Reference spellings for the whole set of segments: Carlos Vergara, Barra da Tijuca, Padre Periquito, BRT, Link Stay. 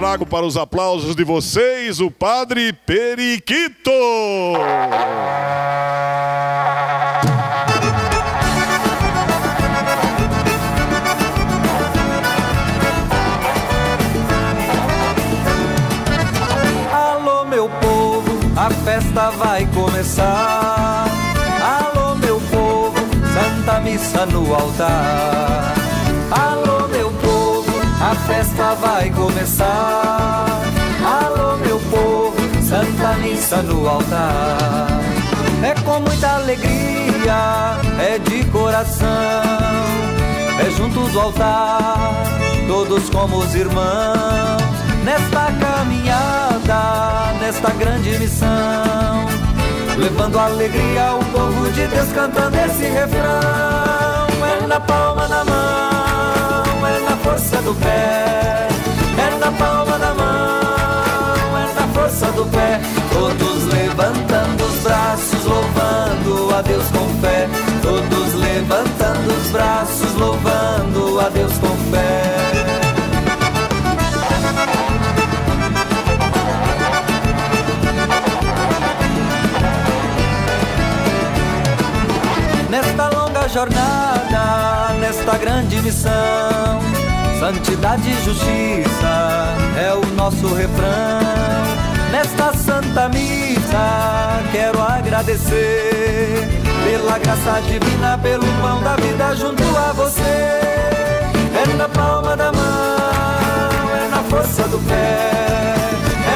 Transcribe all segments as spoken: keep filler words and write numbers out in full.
trago para os aplausos de vocês o Padre Periquito. Alô, meu povo, a festa vai começar. Alô, meu povo, Santa Missa no altar. Alô, meu povo, a festa vai começar. Alô, meu povo, Santa Missa no altar. É com muita alegria, é de coração, é junto do altar, todos como os irmãos. Nesta caminhada, nesta grande missão, levando alegria ao povo de Deus, cantando esse refrão. É na palma da mão, é na força do pé. É na palma da mão, é na força do pé. Todos levantando os braços, louvando a Deus com fé. Todos levantando os braços, louvando a Deus com fé. Nesta longa jornada, nesta grande missão, santidade e justiça é o nosso refrão. Nesta santa missa quero agradecer pela graça divina, pelo pão da vida junto a você. É na palma da mão, é na força do pé.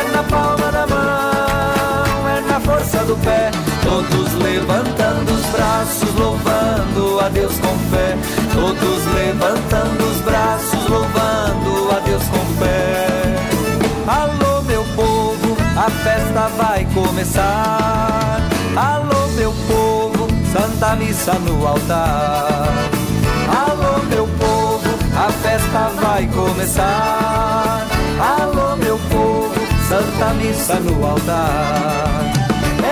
É na palma da mão, é na força do pé. Todos levantando os braços, louvando a Deus com fé. Todos levantando os braços, louvando a Deus com fé. Alô, meu povo, a festa vai começar. Alô, meu povo, Santa Missa no altar. Alô, meu povo, a festa vai começar. Alô, meu povo, Santa Missa no altar.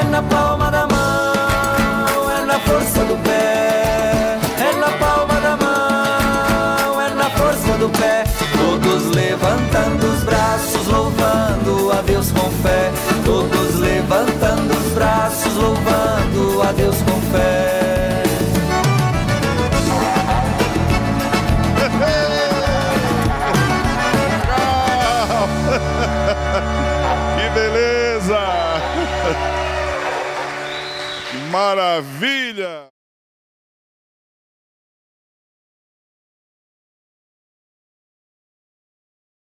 É na palma da mão, é na força do pé. É na palma da mão, é na força do pé. Todos levantando os braços, louvando a Deus com fé. Todos levantando os braços, louvando a Deus com fé. Que beleza! Maravilha!